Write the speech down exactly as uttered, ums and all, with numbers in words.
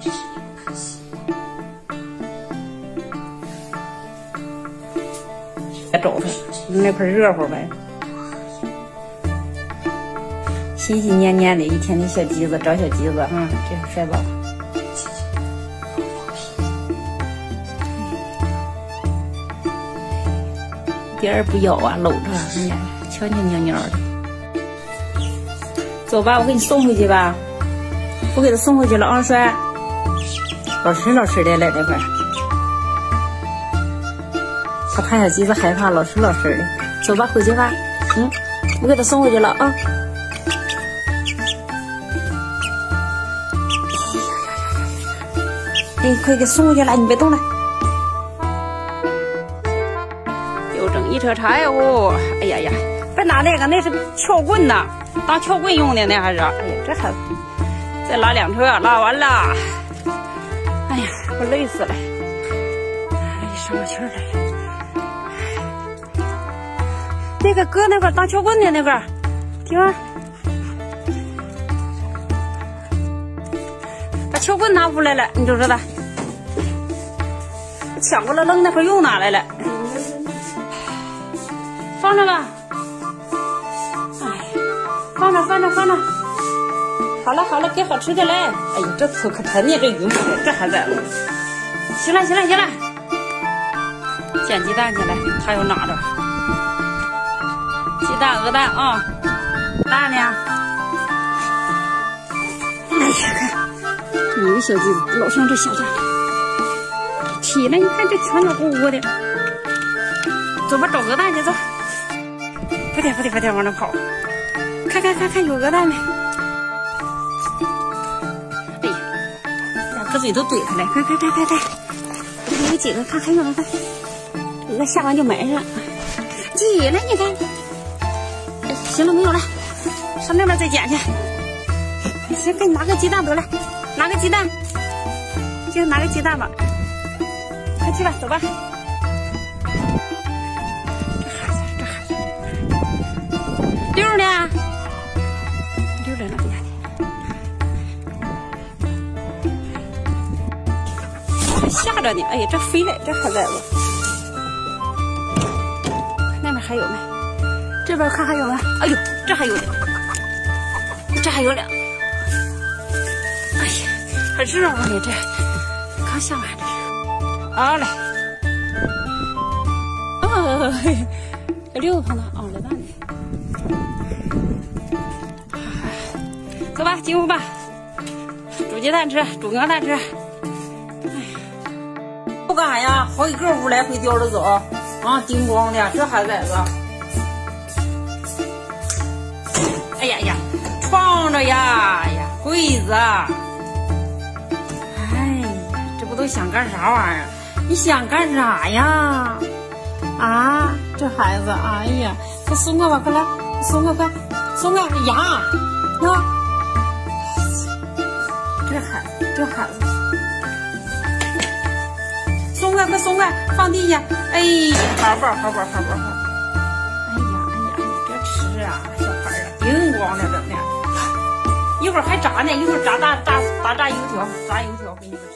这是一个可惜。别走它，那块热乎呗。心心念念的一天的小鸡子，找小鸡子，嗯，这样摔吧。 别人不咬啊，搂着，哎呀，悄悄蔫蔫的。走吧，我给你送回去吧。我给他送回去了啊，帅。老实老实的来这块。他怕小鸡子害怕，老实老实的。走吧，回去吧。嗯，我给他送回去了啊。哎，快给送回去了，你别动了。 一车柴火，哎呀呀，别拿那个，那是撬棍呐，当撬棍用的那还是。哎呀，这还再拉两车，拉完了。哎呀，我累死了，哎，上不气儿来了。那个搁那块当撬棍的那块，停，把撬棍拿出来了，你就知道，抢过来扔那块又拿来了。 放着吧，哎，放着放着放着，好了好了，给好吃的来。哎呀，这可可盆呢，这鱼母这还在乎。行了行了行了，捡鸡蛋去了，他又拿着鸡蛋鹅蛋啊，蛋呢？哎呀，看，你个小鸡子老上这下蛋，起来，你看这长脚咕咕的，走吧，找鹅蛋去走。 快点，快点，快点，往那跑！看看看看，有鹅蛋没？哎呀，两个嘴都怼开了！快快快快快！这里有几个？看看有没有？一个下完就埋上。几了？你看。哎，行了，没有了，上那边再捡去。行，给你拿个鸡蛋得了，拿个鸡蛋，就拿个鸡蛋吧。快去吧，走吧。 吓着你！哎呀，这飞来，这还来了。那边还有没？这边看还有没？哎呦，这还有两，这还有两。哎呀，还热乎呢，这刚下完这是。好嘞。哦，这六个碰到熬了蛋呢。走吧，进屋吧，煮鸡蛋吃，煮鹅蛋吃。 不干啥呀？好几个屋来回叼着走，啊，叮咣的，这孩崽子！哎呀呀，撞着呀！哎呀，柜子！哎呀，这不都想干啥玩意儿？你想干啥呀？啊，这孩子，哎呀，快松开吧，快来，松开，快，松开！牙，啊，这孩，这孩子。 松开，快松开，放地下！哎呀，好宝，好宝，好宝，好！哎呀，哎呀，别吃啊，小孩啊，叮咣的整的，一会儿还炸呢，一会儿炸大大大炸油条，炸油条给你们吃。